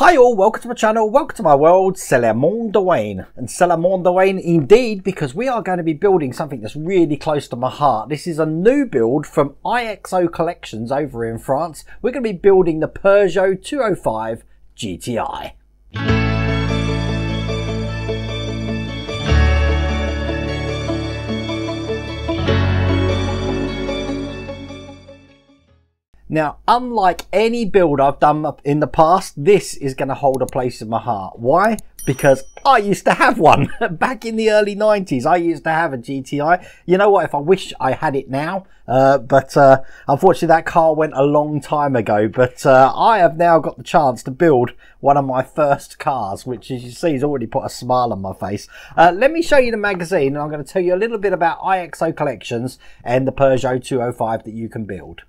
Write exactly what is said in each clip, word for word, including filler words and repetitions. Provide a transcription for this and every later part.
Hi all, welcome to my channel, welcome to my world, c'est le monde de Wayne. And c'est le monde de Wayne indeed, because we are going to be building something that's really close to my heart. This is a new build from I X O Collections over in France. We're going to be building the Peugeot two oh five G T I. Now, unlike any build I've done in the past, this is going to hold a place in my heart. Why? Because I used to have one. Back in the early nineties, I used to have a G T I. You know what? If I wish I had it now, uh, but uh, unfortunately that car went a long time ago. But uh, I have now got the chance to build one of my first cars, which as you see has already put a smile on my face. Uh, let me show you the magazine, and I'm going to tell you a little bit about I X O Collections and the Peugeot two oh five that you can build.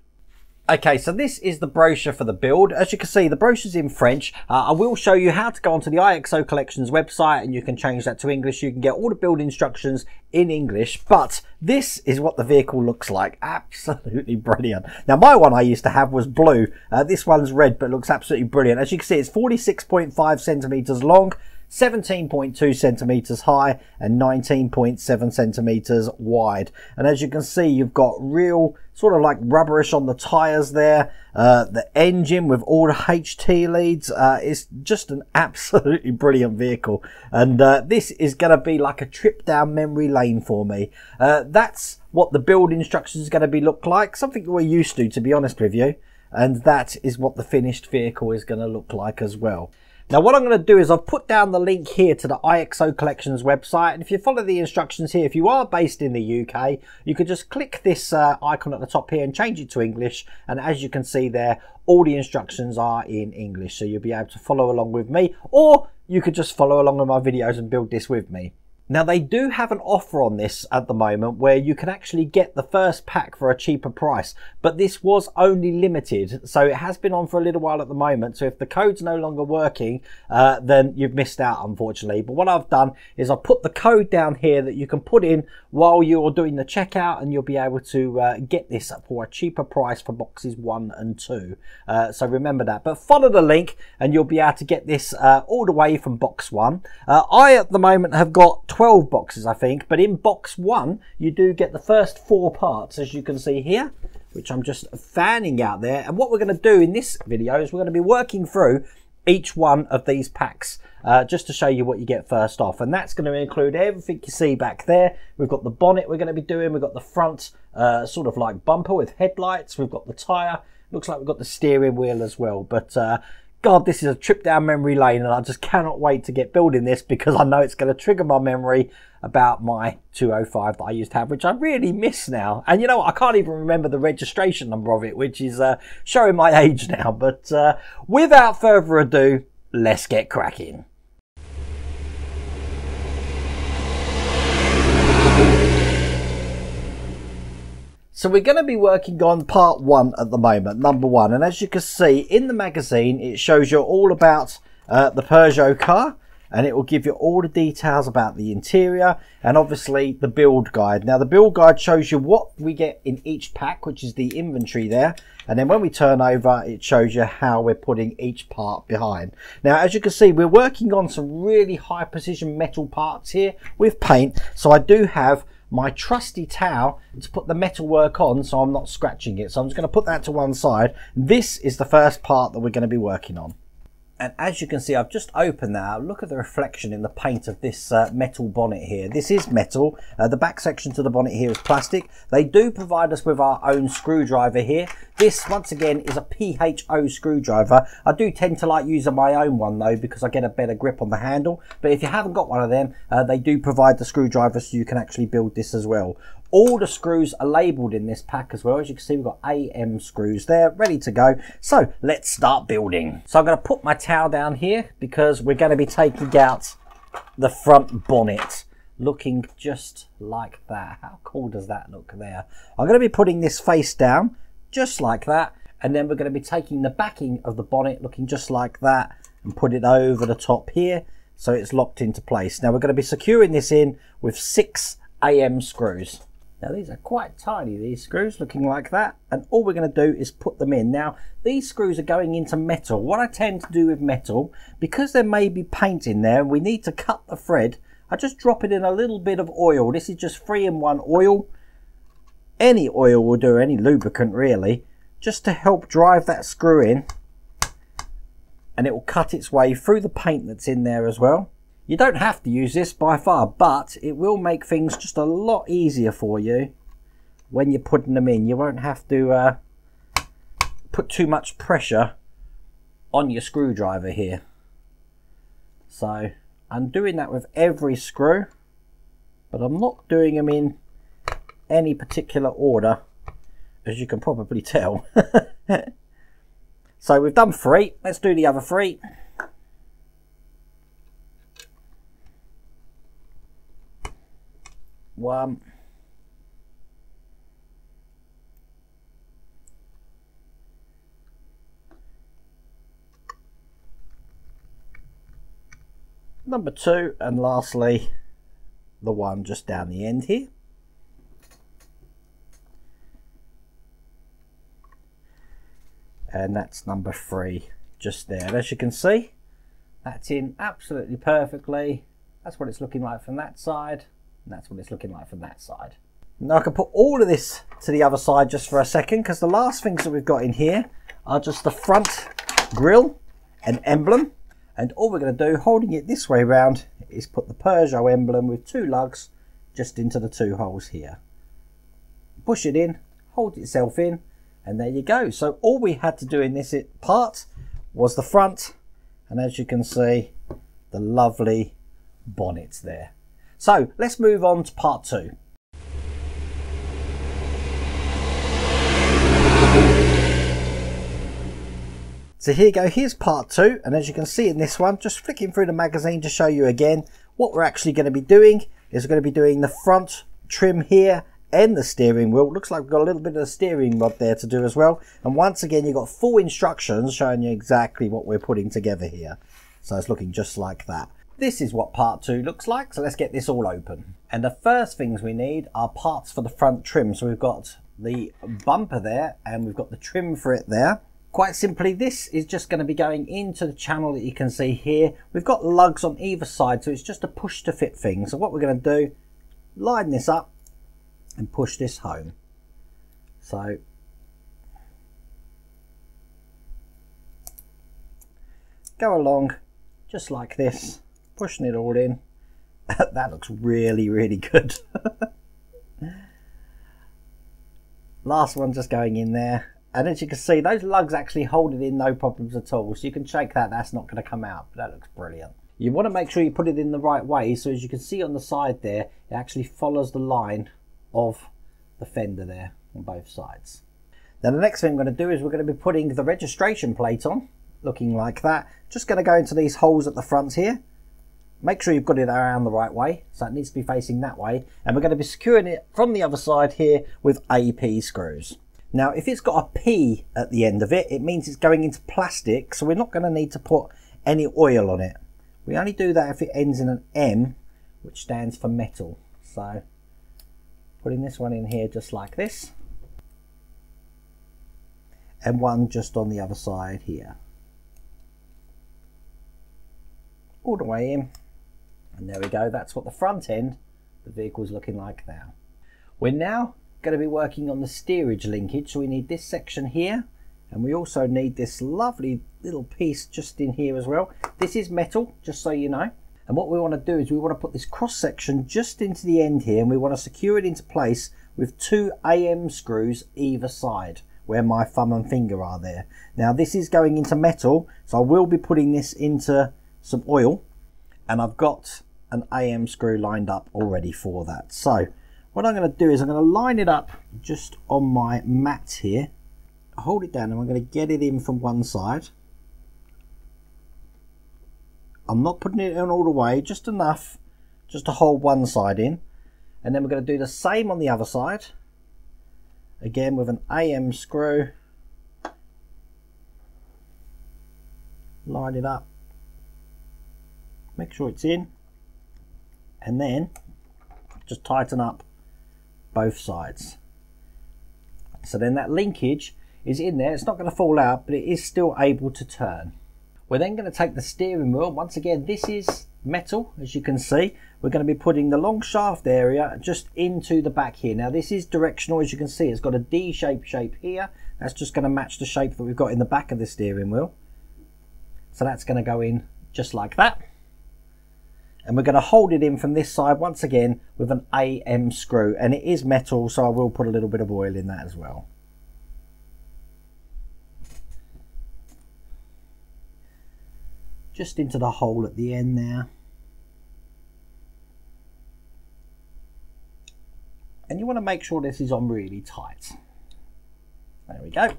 Okay, so this is the brochure for the build. As you can see, the brochure's in French. Uh, I will show you how to go onto the I X O Collections website, and you can change that to English. You can get all the build instructions in English, but this is what the vehicle looks like. Absolutely brilliant. Now, my one I used to have was blue. Uh, this one's red, but it looks absolutely brilliant. As you can see, it's forty-six point five centimeters long, seventeen point two centimeters high, and nineteen point seven centimeters wide. And as you can see, you've got real sort of like rubberish on the tires there, uh, the engine with all the H T leads. Uh, it's just an absolutely brilliant vehicle, and uh, this is going to be like a trip down memory lane for me. Uh, that's what the build instructions is going to be look like, something that we're used to, to be honest with you, and that is what the finished vehicle is going to look like as well. Now, what I'm going to do is I've put down the link here to the I X O Collections website, and if you follow the instructions here, if you are based in the U K, you can just click this uh, icon at the top here and change it to English, and as you can see there, all the instructions are in English, so you'll be able to follow along with me, or you could just follow along with my videos and build this with me. Now, they do have an offer on this at the moment where you can actually get the first pack for a cheaper price, but this was only limited, so it has been on for a little while at the moment, so if the code's no longer working, uh, then you've missed out, unfortunately. But what I've done is I've put the code down here that you can put in while you're doing the checkout, and you'll be able to uh, get this for a cheaper price for boxes one and two, uh, so remember that. But follow the link and you'll be able to get this uh, all the way from box one. Uh, I, at the moment, have got twelve boxes, I think, but in box one you do get the first four parts, as you can see here, which I'm just fanning out there. And what we're going to do in this video is we're going to be working through each one of these packs, uh, just to show you what you get first off, and that's going to include everything you see back there. We've got the bonnet we're going to be doing, we've got the front uh, sort of like bumper with headlights, we've got the tyre, looks like we've got the steering wheel as well. But uh, God, this is a trip down memory lane, and I just cannot wait to get building this, because I know it's going to trigger my memory about my two oh five that I used to have, which I really miss now. And you know what? I can't even remember the registration number of it, which is uh, showing my age now. But uh, without further ado, let's get cracking. So we're going to be working on part one at the moment, number one. And as you can see in the magazine, it shows you all about uh, the Peugeot car, and it will give you all the details about the interior and obviously the build guide. Now, the build guide shows you what we get in each pack, which is the inventory there. And then when we turn over, it shows you how we're putting each part behind. Now, as you can see, we're working on some really high precision metal parts here with paint. So I do have my trusty towel to put the metal work on so I'm not scratching it. So I'm just going to put that to one side. This is the first part that we're going to be working on. And as you can see, I've just opened that out. Look at the reflection in the paint of this uh, metal bonnet here. This is metal. Uh, the back section to the bonnet here is plastic. They do provide us with our own screwdriver here. This, once again, is a P H O screwdriver. I do tend to like using my own one, though, because I get a better grip on the handle. But if you haven't got one of them, uh, they do provide the screwdriver, so you can actually build this as well. All the screws are labelled in this pack as well. As you can see, we've got A M screws there, ready to go. So let's start building. So I'm going to put my towel down here because we're going to be taking out the front bonnet, looking just like that. How cool does that look there? I'm going to be putting this face down, just like that. And then we're going to be taking the backing of the bonnet, looking just like that, and put it over the top here so it's locked into place. Now we're going to be securing this in with six A M screws. Now these are quite tiny, these screws, looking like that, and all we're going to do is put them in. Now these screws are going into metal. What I tend to do with metal, because there may be paint in there and we need to cut the thread, I just drop it in a little bit of oil. This is just three in one oil. Any oil will do, any lubricant really, just to help drive that screw in, and it will cut its way through the paint that's in there as well. You don't have to use this by far, but it will make things just a lot easier for you when you're putting them in. You won't have to uh, put too much pressure on your screwdriver here. So I'm doing that with every screw, but I'm not doing them in any particular order, as you can probably tell. So we've done three, let's do the other three. One, number two, and lastly the one just down the end here. And that's number three just there. And as you can see, that's in absolutely perfectly. That's what it's looking like from that side. And that's what it's looking like from that side. Now I can put all of this to the other side just for a second, because the last things that we've got in here are just the front grille and emblem. And all we're going to do, holding it this way round, is put the Peugeot emblem with two lugs just into the two holes here. Push it in, hold itself in, and there you go. So all we had to do in this part was the front, and as you can see, the lovely bonnet there. So let's move on to part two. So here you go, here's part two, and as you can see in this one, just flicking through the magazine to show you again, what we're actually going to be doing is we're going to be doing the front trim here and the steering wheel. It looks like we've got a little bit of the steering rod there to do as well. And once again, you've got full instructions showing you exactly what we're putting together here. So it's looking just like that. This is what part two looks like, so let's get this all open. And the first things we need are parts for the front trim. So we've got the bumper there, and we've got the trim for it there. Quite simply, this is just going to be going into the channel that you can see here. We've got lugs on either side, so it's just a push to fit thing. So what we're going to do, line this up and push this home. So go along just like this, pushing it all in. That looks really, really good. Last one just going in there. And as you can see, those lugs actually hold it in no problems at all. So you can shake that, that's not going to come out. But that looks brilliant. You want to make sure you put it in the right way. So as you can see on the side there, it actually follows the line of the fender there on both sides. Now the next thing I'm going to do is we're going to be putting the registration plate on, looking like that. Just going to go into these holes at the front here. Make sure you've got it around the right way, so it needs to be facing that way, and we're going to be securing it from the other side here with A P screws. Now if it's got a P at the end of it, it means it's going into plastic, so we're not going to need to put any oil on it. We only do that if it ends in an M, which stands for metal. So putting this one in here just like this, and one just on the other side here, all the way in, and there we go. That's what the front end the vehicle's looking like now. We're now going to be working on the steerage linkage, so we need this section here, and we also need this lovely little piece just in here as well. This is metal, just so you know, and what we want to do is we want to put this cross section just into the end here, and we want to secure it into place with two A M screws either side where my thumb and finger are there. Now this is going into metal, so I will be putting this into some oil, and I've got an A M screw lined up already for that. So what I'm going to do is I'm going to line it up just on my mat here, hold it down, and I'm going to get it in from one side. I'm not putting it in all the way, just enough just to hold one side in, and then we're going to do the same on the other side again with an A M screw, line it up, make sure it's in, and then just tighten up both sides. So then that linkage is in there. It's not going to fall out, but it is still able to turn. We're then going to take the steering wheel. Once again, this is metal, as you can see. We're going to be putting the long shaft area just into the back here. Now this is directional, as you can see. It's got a D-shaped shape here. That's just going to match the shape that we've got in the back of the steering wheel. So that's going to go in just like that. And we're going to hold it in from this side once again with an A M screw. And it is metal, so I will put a little bit of oil in that as well. Just into the hole at the end there. And you want to make sure this is on really tight. There we go.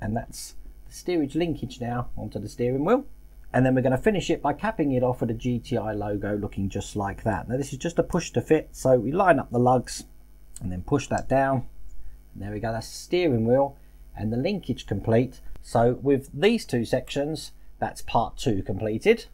And that's the steerage linkage now onto the steering wheel. And then we're going to finish it by capping it off with a G T I logo looking just like that. Now this is just a push to fit, so we line up the lugs and then push that down. And there we go, that's the steering wheel and the linkage complete. So with these two sections, that's part two completed.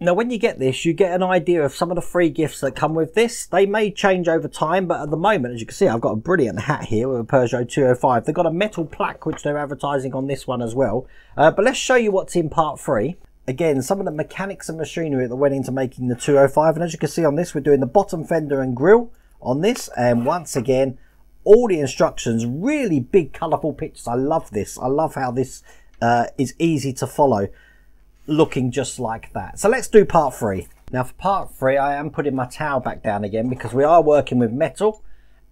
Now when you get this, you get an idea of some of the free gifts that come with this. They may change over time, but at the moment, as you can see, I've got a brilliant hat here with a Peugeot two oh five. They've got a metal plaque, which they're advertising on this one as well. Uh, but let's show you what's in part three. Again, some of the mechanics and machinery that went into making the two oh five. And as you can see on this, we're doing the bottom fender and grille on this. And once again, all the instructions, really big, colourful pictures. I love this. I love how this uh, is easy to follow, looking just like that. So let's do part three. Now for part three, I am putting my towel back down again because we are working with metal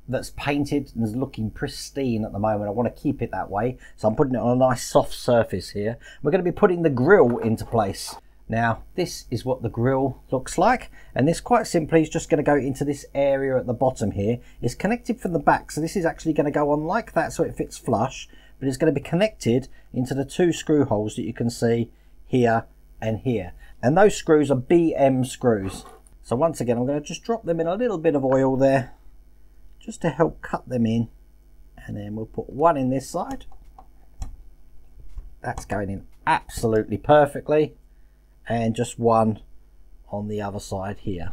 that's painted and is looking pristine at the moment. I want to keep it that way. So I'm putting it on a nice soft surface here. We're going to be putting the grille into place. Now this is what the grille looks like, and this quite simply is just going to go into this area at the bottom here. It's connected from the back, so this is actually going to go on like that so it fits flush, but it's going to be connected into the two screw holes that you can see here and here, and those screws are B M screws. So once again, I'm going to just drop them in a little bit of oil there just to help cut them in, and then we'll put one in this side. That's going in absolutely perfectly, and just one on the other side here.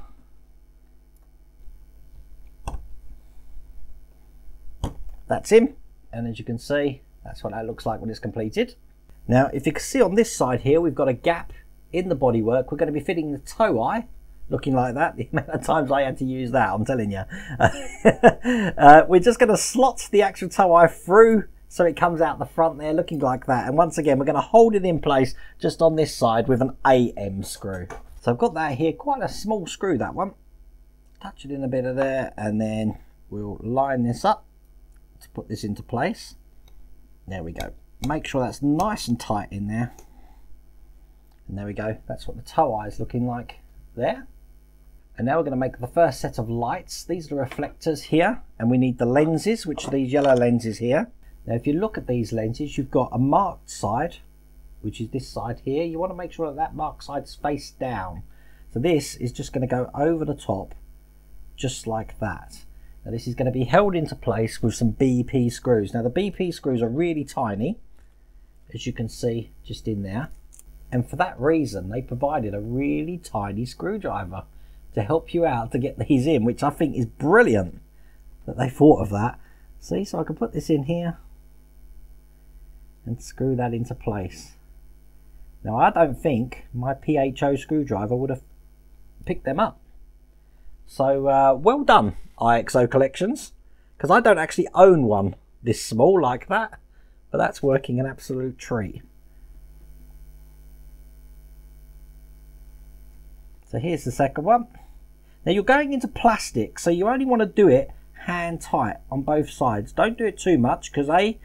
That's him, and as you can see, that's what that looks like when it's completed. Now, if you can see on this side here, we've got a gap in the bodywork. We're going to be fitting the toe eye, looking like that. The amount of times I had to use that, I'm telling you. uh, we're just going to slot the actual toe eye through so it comes out the front there, looking like that. And once again, we're going to hold it in place just on this side with an A M screw. So I've got that here, quite a small screw, that one. Touch it in a bit of there, and then we'll line this up to put this into place. There we go. Make sure that's nice and tight in there, and there we go, that's what the toe eye is looking like there. And now we're going to make the first set of lights. These are the reflectors here, and we need the lenses, which are these yellow lenses here. Now if you look at these lenses, you've got a marked side, which is this side here. You want to make sure that that marked side's face down, so this is just going to go over the top just like that. Now this is going to be held into place with some B P screws. Now the B P screws are really tiny, as you can see just in there, and for that reason they provided a really tiny screwdriver to help you out to get these in, which I think is brilliant that they thought of that. See, so I can put this in here and screw that into place. Now I don't think my P H O screwdriver would have picked them up, so uh, well done I X O Collections, because I don't actually own one this small like that, but that's working an absolute treat. So here's the second one. Now you're going into plastic, so you only want to do it hand tight on both sides. Don't do it too much, because A,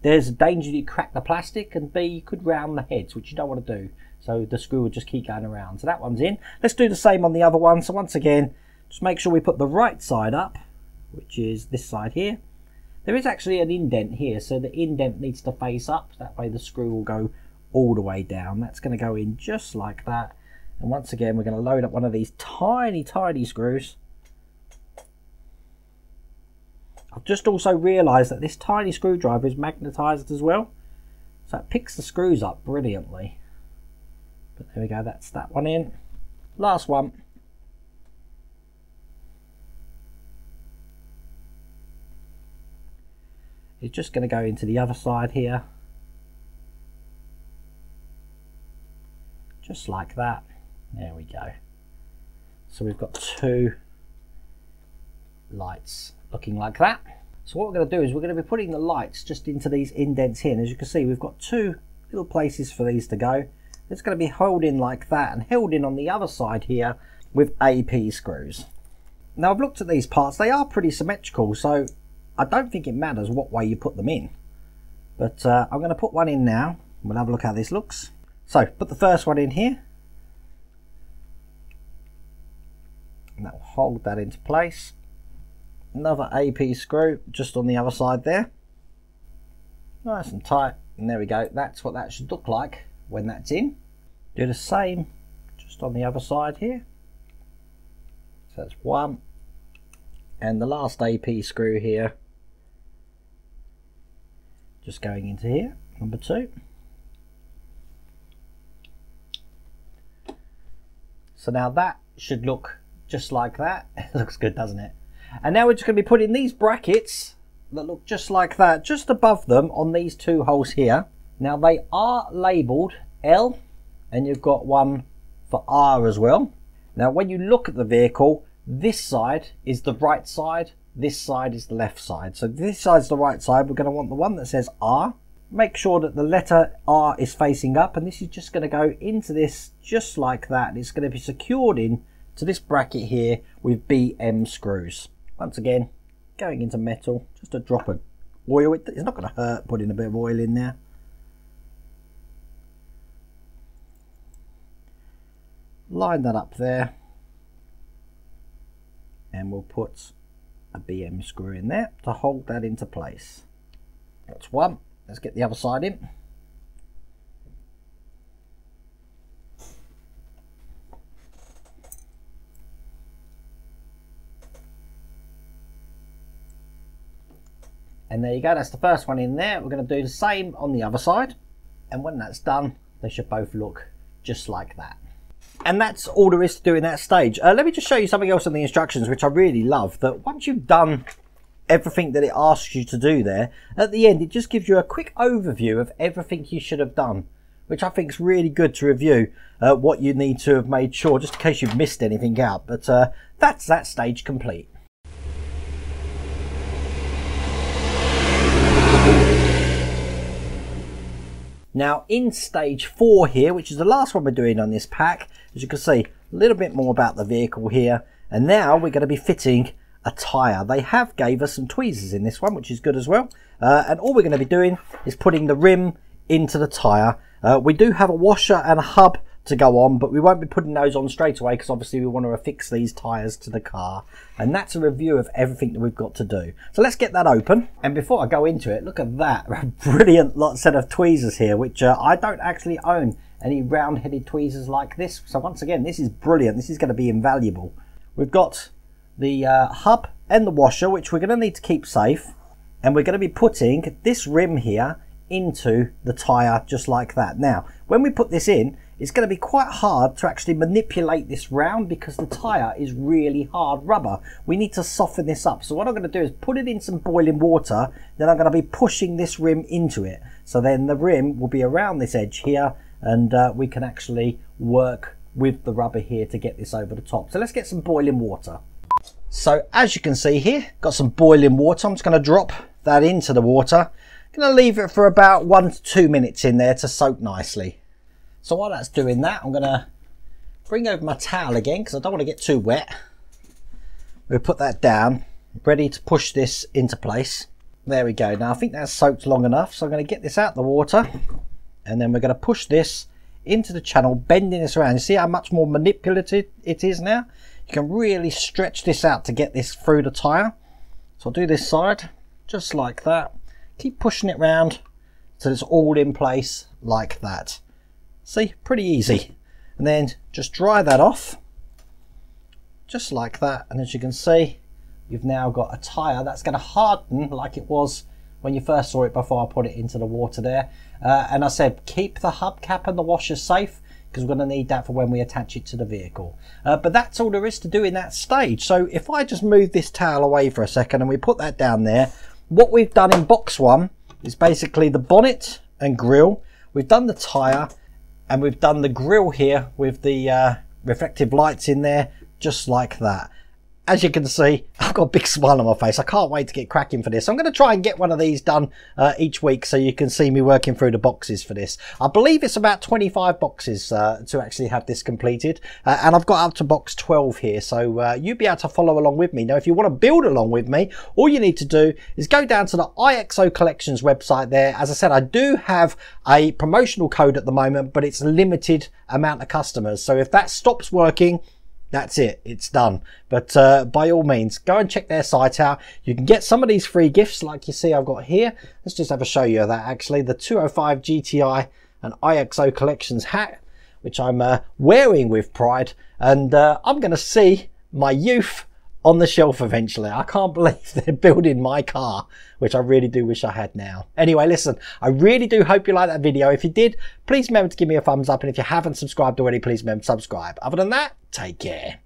there's a danger that you crack the plastic, and B, you could round the heads, which you don't want to do. So the screw will just keep going around. So that one's in. Let's do the same on the other one. So once again, just make sure we put the right side up, which is this side here. There is actually an indent here, so the indent needs to face up. That way the screw will go all the way down. That's going to go in just like that. And once again, we're going to load up one of these tiny, tiny screws. I've just also realised that this tiny screwdriver is magnetised as well. So it picks the screws up brilliantly. But there we go, that's that one in. Last one. It's just going to go into the other side here. Just like that. There we go. So we've got two lights looking like that. So what we're going to do is we're going to be putting the lights just into these indents here. And as you can see, we've got two little places for these to go. It's going to be held in like that and held in on the other side here with A P screws. Now I've looked at these parts. They are pretty symmetrical, so I don't think it matters what way you put them in. But uh, I'm going to put one in now. We'll have a look how this looks. So put the first one in here. And that will hold that into place. Another A P screw just on the other side there. Nice and tight. And there we go. That's what that should look like when that's in. Do the same just on the other side here. So that's one. And the last A P screw here. Just going into here. Number two. So now that should look just like that. It looks good, doesn't it? And now we're just going to be putting these brackets that look just like that, just above them on these two holes here. Now they are labelled L, and you've got one for R as well. Now when you look at the vehicle, this side is the right side, this side is the left side. So this side's the right side, we're going to want the one that says R. Make sure that the letter R is facing up, and this is just going to go into this just like that. It's going to be secured in to this bracket here with B M screws. Once again, going into metal, just a drop of oil. It's not going to hurt putting a bit of oil in there. Line that up there, and we'll put a B M screw in there to hold that into place. That's one. Let's get the other side in. And there you go, that's the first one in there. We're going to do the same on the other side. And when that's done, they should both look just like that. And that's all there is to do in that stage. Uh, let me just show you something else in the instructions, which I really love, that once you've done everything that it asks you to do there, at the end it just gives you a quick overview of everything you should have done, which I think is really good to review uh, what you need to have made sure, just in case you've missed anything out. But uh, that's that stage complete. Now in stage four here, which is the last one we're doing on this pack, as you can see, a little bit more about the vehicle here. And now we're going to be fitting a tyre. They have gave us some tweezers in this one, which is good as well. Uh, and all we're going to be doing is putting the rim into the tyre. Uh, we do have a washer and a hub to go on, but we won't be putting those on straight away because obviously we want to affix these tyres to the car. And that's a review of everything that we've got to do. So let's get that open. And before I go into it, look at that. A brilliant lot set of tweezers here, which uh, I don't actually own any round-headed tweezers like this. So once again, this is brilliant. This is going to be invaluable. We've got the uh, hub and the washer, which we're going to need to keep safe. And we're going to be putting this rim here into the tyre just like that. Now, when we put this in, it's going to be quite hard to actually manipulate this round because the tyre is really hard rubber. We need to soften this up. So what I'm going to do is put it in some boiling water, then I'm going to be pushing this rim into it. So then the rim will be around this edge here, and uh, we can actually work with the rubber here to get this over the top. So let's get some boiling water. So as you can see here, got some boiling water. I'm just going to drop that into the water. I'm going to leave it for about one to two minutes in there to soak nicely. So while that's doing that, I'm going to bring over my towel again because I don't want to get too wet. We'll put that down, ready to push this into place. There we go. Now I think that's soaked long enough, so I'm going to get this out of the water, and then we're going to push this into the channel, bending this around. You see how much more manipulative it is now? You can really stretch this out to get this through the tyre. So I'll do this side, just like that. Keep pushing it round so it's all in place like that. See, pretty easy. And then just dry that off, just like that. And as you can see, you've now got a tyre that's going to harden like it was when you first saw it before I put it into the water there. Uh, and I said, keep the hubcap and the washer safe. because we're going to need that for when we attach it to the vehicle. Uh, but that's all there is to do in that stage. So if I just move this towel away for a second and we put that down there, what we've done in box one is basically the bonnet and grille. We've done the tyre and we've done the grille here with the uh, reflective lights in there, just like that. As you can see, I've got a big smile on my face. I can't wait to get cracking for this. I'm going to try and get one of these done uh, each week so you can see me working through the boxes for this. I believe it's about twenty-five boxes uh, to actually have this completed. Uh, and I've got up to box twelve here. So uh, you'll be able to follow along with me. Now, if you want to build along with me, all you need to do is go down to the I X O Collections website there. As I said, I do have a promotional code at the moment, but it's a limited amount of customers. So if that stops working, that's it, it's done. But uh, by all means, go and check their site out. You can get some of these free gifts like you see I've got here. Let's just have a show you of that actually. The two oh five G T I and I X O Collections hat, which I'm uh, wearing with pride. And uh, I'm going to see my youth on the shelf eventually. I can't believe they're building my car, which I really do wish I had now. Anyway, listen, I really do hope you liked that video. If you did, please remember to give me a thumbs up, and if you haven't subscribed already, please remember to subscribe. Other than that, take care.